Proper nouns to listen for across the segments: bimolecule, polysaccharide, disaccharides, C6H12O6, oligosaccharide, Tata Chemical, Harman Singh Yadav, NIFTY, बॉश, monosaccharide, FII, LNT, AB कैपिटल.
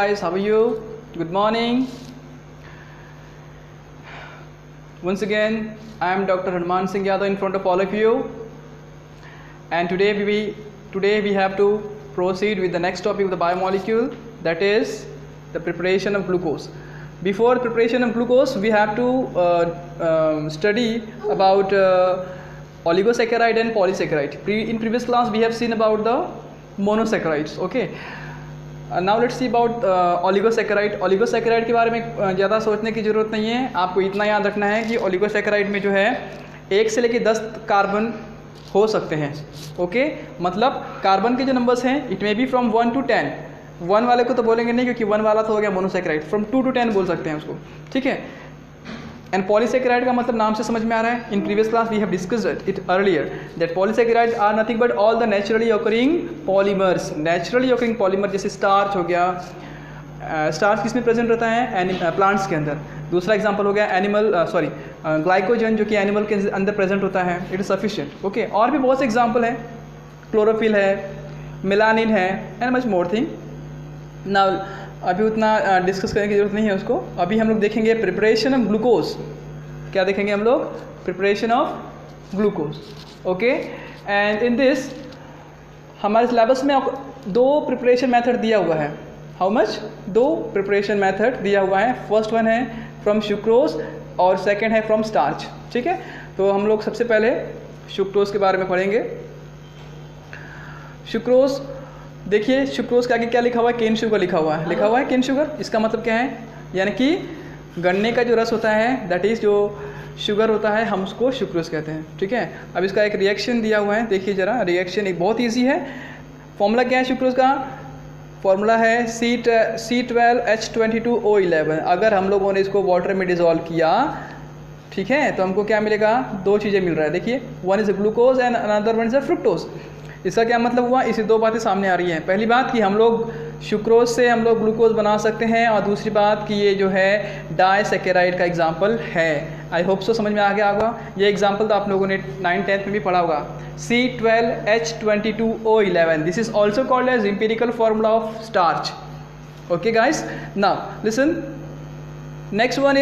Guys, how are you? Good morning. Once again, I am Dr. Harman Singh Yadav in front of all of you. And today we have to proceed with the next topic of the biomolecule, that is the preparation of glucose. Before preparation of glucose, we have to study about oligosaccharide and polysaccharide. In previous class, we have seen about the monosaccharides. Okay. Now let's see about oligosaccharide. Oligosaccharide के बारे में ज़्यादा सोचने की ज़रूरत नहीं है, आपको इतना याद रखना है कि oligosaccharide में जो है 1 से लेकर 10 कार्बन हो सकते हैं. ओके, मतलब कार्बन के जो नंबर्स हैं, it may be from 1 to 10. 1 वाले को तो बोलेंगे नहीं, क्योंकि 1 वाला तो हो गया मोनोसेक्राइड. फ्रॉम 2 to 10 बोल सकते हैं उसको, ठीक है. एंड पॉलीसेक्राइड का मतलब नाम से समझ में आ रहा है. In previous class we have discussed it earlier that polysaccharide are nothing but all the naturally occurring polymers. Naturally occurring polymer जैसे स्टार्च हो गया. स्टार्च किस में प्रेजेंट रहता है? प्लांट्स के अंदर. दूसरा एग्जांपल हो गया एनिमल, सॉरी ग्लाइकोजन, जो कि एनिमल के अंदर प्रेजेंट होता है. It is sufficient. ओके, और भी बहुत से एग्जाम्पल हैं. क्लोरोफिल है, मेलानिन है, and much more thing. Now अभी उतना डिस्कस करने की ज़रूरत नहीं है उसको. अभी हम लोग देखेंगे प्रिपरेशन ऑफ ग्लूकोज. क्या देखेंगे हम लोग? Preparation of glucose. Okay, and in this हमारे सिलेबस में 2 प्रिपरेशन मेथड दिया हुआ है. How much? 2 प्रिपरेशन मेथड दिया हुआ है. फर्स्ट वन है फ्रॉम सुक्रोज और सेकंड है फ्रॉम स्टार्च. ठीक है, तो हम लोग सबसे पहले सुक्रोज के बारे में पढ़ेंगे. सुक्रोज, देखिए सुक्रोज के आगे क्या लिखा हुआ है? केन शुगर लिखा हुआ है. लिखा हुआ है केन शुगर. इसका मतलब क्या है? यानी कि गन्ने का जो रस होता है, दैट इज़ जो शुगर होता है, हम उसको सुक्रोज कहते हैं. ठीक है, अब इसका एक रिएक्शन दिया हुआ है. देखिए ज़रा, रिएक्शन एक बहुत ईजी है. फॉर्मूला क्या है सुक्रोज का? फॉर्मूला है C12H22O11. अगर हम लोगों ने इसको वाटर में डिजोल्व किया, ठीक है, तो हमको क्या मिलेगा? 2 चीज़ें मिल रहा है. देखिए, 1 is a glucose and another 1 is a fructose. इसका क्या मतलब हुआ? इसी 2 बातें सामने आ रही हैं. पहली बात कि हम लोग सुक्रोज से हम लोग ग्लूकोज बना सकते हैं, और दूसरी बात कि ये जो है डाइसैकेराइड का एग्जांपल है. आई होप सो समझ में आ गया होगा. ये एग्जांपल तो आप लोगों ने 9th-10th में भी पढ़ा होगा. C12H22O11. This is also called as empirical formula of starch. Okay guys, now listen. Next one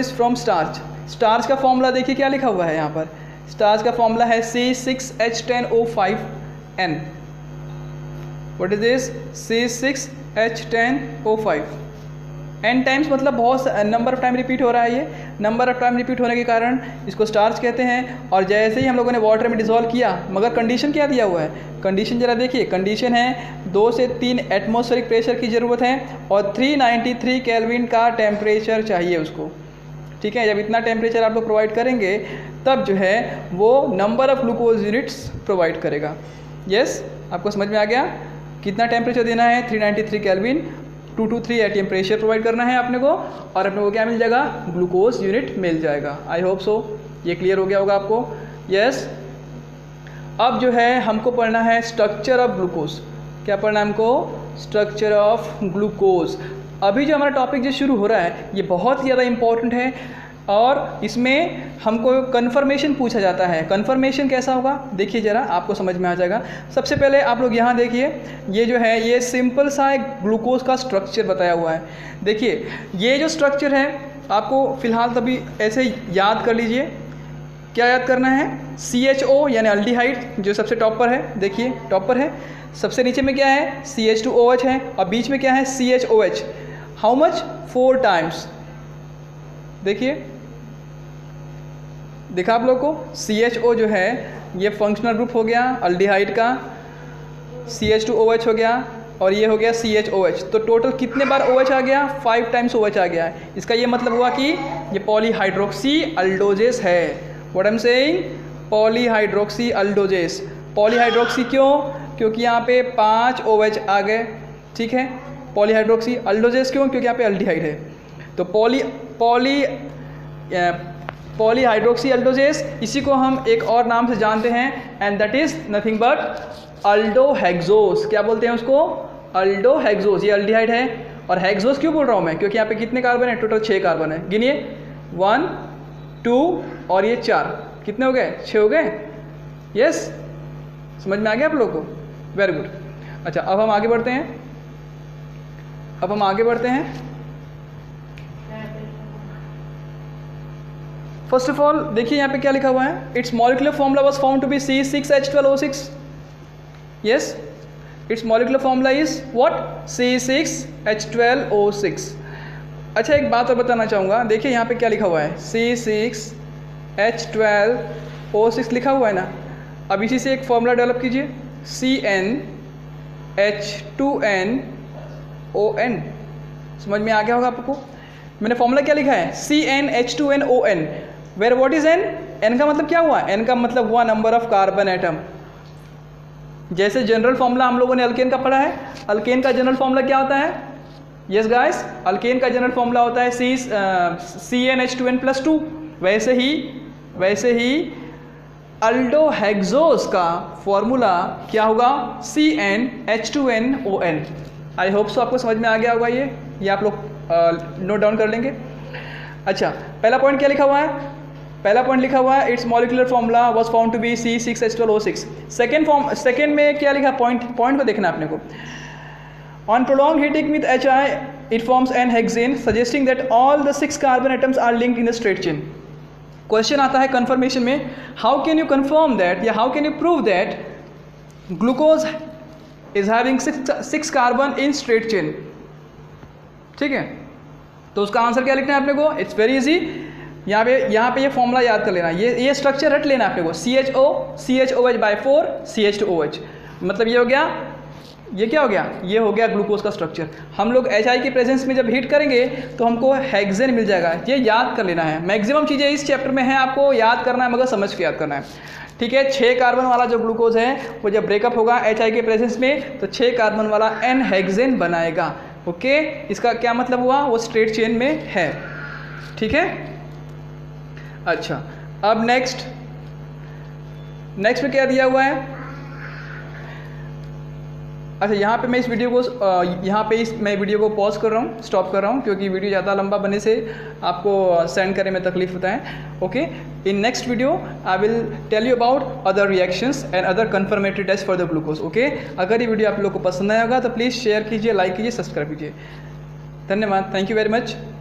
is from starch. Starch का फॉर्मूला देखिए क्या लिखा हुआ है यहाँ पर. स्टार्च का फॉर्मूला है C6H10O5N. What is this? C6H10O5. N times मतलब बहुत नंबर ऑफ टाइम रिपीट हो रहा है. ये नंबर ऑफ टाइम रिपीट होने के कारण इसको स्टार्च कहते हैं. और जैसे ही हम लोगों ने वाटर में डिसॉल्व किया, मगर कंडीशन क्या दिया हुआ है? कंडीशन जरा देखिए. कंडीशन है 2 से 3 एटमॉस्फेरिक प्रेशर की ज़रूरत है, और 393 केल्विन का टेम्परेचर चाहिए उसको. ठीक है, जब इतना टेम्परेचर आप लोग प्रोवाइड करेंगे, तब जो है वो number of glucose units provide करेगा. यस, आपको समझ में आ गया? कितना टेम्परेचर देना है? 393 kelvin. 2 to 3 ATM pressure provide करना है अपने को, और अपने को क्या मिल जाएगा? ग्लूकोज यूनिट मिल जाएगा. आई होप सो ये क्लियर हो गया होगा आपको. यस, अब जो है हमको पढ़ना है स्ट्रक्चर ऑफ ग्लूकोज. क्या पढ़ना है हमको? Structure of glucose. अभी जो हमारा टॉपिक जो शुरू हो रहा है, ये बहुत ज़्यादा इम्पॉर्टेंट है, और इसमें हमको कन्फर्मेशन पूछा जाता है. कन्फर्मेशन कैसा होगा? देखिए ज़रा, आपको समझ में आ जाएगा. सबसे पहले आप लोग यहाँ देखिए, ये जो है ये सिंपल सा एक ग्लूकोज का स्ट्रक्चर बताया हुआ है. देखिए ये जो स्ट्रक्चर है, आपको फ़िलहाल तभी ऐसे याद कर लीजिए. क्या याद करना है? CHO यानी अल्डिहाइड, जो सबसे टॉप पर है. देखिए टॉप पर है. सबसे नीचे में क्या है? CH2OH है, और बीच में क्या है? CHOH. How much? 4 टाइम्स. देखिए, देखा आप लोग को? CHO जो है ये फंक्शनल ग्रुप हो गया अल्डिहाइड का, CH2OH हो गया, और ये हो गया CHOH. तो टोटल कितने बार OH आ गया? 5 टाइम्स OH आ गया है. इसका ये मतलब हुआ कि ये पॉलीहाइड्रोक्सी अल्डोजेस है. What I am saying? Polyhydroxy aldoses. Polyhydroxy क्यों? क्योंकि यहाँ पे 5 OH आ गए. ठीक है, पॉलीहाइड्रोक्सी अल्डोजेस क्यों? क्योंकि यहाँ पे अल्डिहाइड है. तो पॉलीहाइड्रोक्सी अल्डोजेस, इसी को हम एक और नाम से जानते हैं, and that is nothing but अल्डोहेक्सोस. क्या बोलते हैं उसको? अल्डोहेक्सोस. ये अल्डिहाइड है. और हेक्सोस क्यों बोल रहा हूँ मैं? क्योंकि यहाँ पे कितने कार्बन है? टोटल 6 कार्बन है. गिनिए, 1, 2 और ये 4. कितने हो गए? 6 हो गए. यस, समझ में आ गया आप लोगों को? Very good. अच्छा, अब हम आगे बढ़ते हैं. अब हम आगे बढ़ते हैं। फर्स्ट ऑफ ऑल देखिए यहाँ पे क्या लिखा हुआ है, it's molecular formula was found to be C6H12O6। Yes, it's molecular formula is what, C6H12O6। अच्छा एक बात और बताना चाहूँगा, देखिए यहाँ पे क्या लिखा हुआ है, C6H12O6 लिखा हुआ है ना। अब इसी से एक फॉर्मूला डेवलप कीजिए, CnH2nON। समझ में आ गया होगा आपको, मैंने फॉर्मूला क्या लिखा है, CnH2nON। Where what is n, n का मतलब क्या हुआ, n का मतलब हुआ नंबर ऑफ कार्बन एटम। जैसे जनरल फॉर्मूला हम लोगों ने अल्केन का पढ़ा है, अल्केन का जनरल फॉर्मूला क्या होता है, यस गाइस, अल्केन का जनरल फॉर्मूला होता है CnH2n+2। वैसे ही अल्डोहेक्सोज का फॉर्मूला क्या होगा, CnH2nON। आई होप सो आपको समझ में आ गया होगा, ये आप लोग नोट डाउन कर लेंगे। अच्छा पहला पॉइंट क्या लिखा हुआ है, पहला पॉइंट लिखा हुआ है it's molecular formula was found to be C6H12O6। Second में क्या लिखा, पॉइंट को देखना आपने को, on prolong heating with HI it forms n hexane suggesting that all the 6 carbon atoms are linked in the straight chain. Question आता है confirmation में, how can you confirm that या how can you prove that glucose is having 6 carbon in straight chain. ठीक है, तो उसका answer क्या लिखना है अपने को, इट्स वेरी इजी। यहाँ पे ये फॉर्मूला याद कर लेना, ये स्ट्रक्चर रट लेना अपने को, CHO CHOH/4 CH2OH। मतलब ये क्या हो गया, ये हो गया ग्लूकोज का स्ट्रक्चर। हम लोग HI की प्रेजेंस में जब हीट करेंगे तो हमको हेक्सेन मिल जाएगा। ये याद कर लेना है, मैक्सिमम चीज़ें इस चैप्टर में हैं, आपको याद करना है मगर समझ के याद करना है। ठीक है, 6 कार्बन वाला जो ग्लूकोज है वो जब ब्रेकअप होगा HI के प्रेजेंस में तो 6 कार्बन वाला एन हेक्सेन बनाएगा। ओके, इसका क्या मतलब हुआ, वो स्ट्रेट चेन में है। ठीक है, अच्छा अब नेक्स्ट में क्या दिया हुआ है। अच्छा यहाँ पे मैं इस वीडियो को पॉज कर रहा हूँ, स्टॉप कर रहा हूँ, क्योंकि वीडियो ज़्यादा लंबा बनने से आपको सेंड करने में तकलीफ होता है। Okay, in next video I will tell you about other reactions and other confirmatory test for the glucose. Okay, अगर ये वीडियो आप लोग को पसंद आया होगा तो प्लीज़ शेयर कीजिए, लाइक कीजिए, सब्सक्राइब कीजिए। धन्यवाद, थैंक यू वेरी मच।